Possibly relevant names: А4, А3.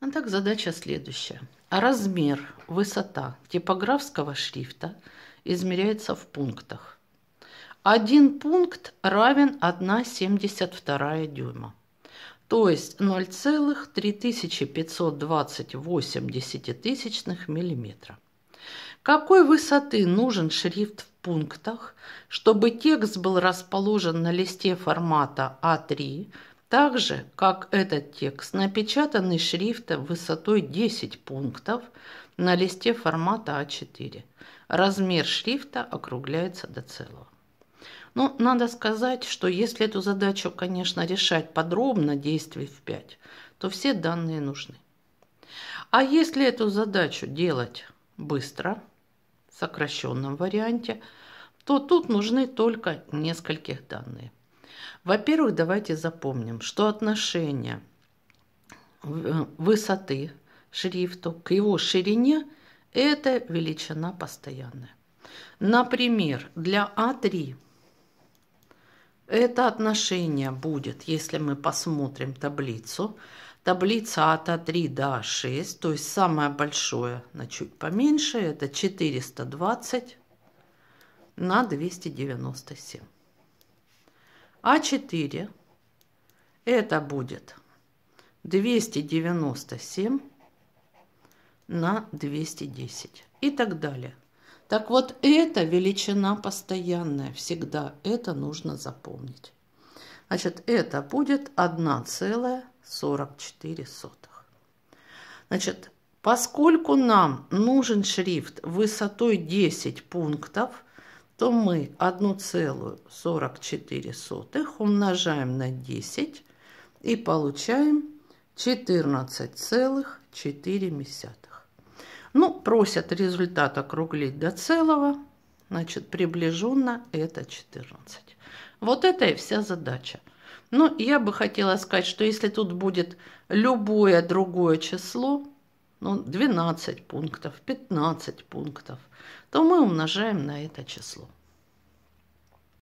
А так задача следующая. Размер, высота типографского шрифта измеряется в пунктах. 1 пункт равен 1,72 дюйма. То есть 0,3528 миллиметра. Какой высоты нужен шрифт в пунктах, чтобы текст был расположен на листе формата А3, так же, как этот текст, напечатанный шрифтом высотой 10 пунктов на листе формата А4. Размер шрифта округляется до целого. Но надо сказать, что если эту задачу, конечно, решать подробно, действий в 5, то все данные нужны. А если эту задачу делать быстро, в сокращенном варианте, то тут нужны только нескольких данных. Во-первых, давайте запомним, что отношение высоты шрифту к его ширине – это величина постоянная. Например, для А3 это отношение будет, если мы посмотрим таблицу, таблица от А3 до А6, то есть самое большое на чуть поменьше, это 420 на 297. А4 это будет 297 на 210 и так далее. Так вот, это величина постоянная всегда, это нужно запомнить. Значит, это будет 1,44. Значит, поскольку нам нужен шрифт высотой 10 пунктов, то мы 1,44 умножаем на 10 и получаем 14,4. Ну, просят результат округлить до целого, значит, приближенно это 14. Вот это и вся задача. Но я бы хотела сказать, что если тут будет любое другое число, ну, 12 пунктов, 15 пунктов, то мы умножаем на это число.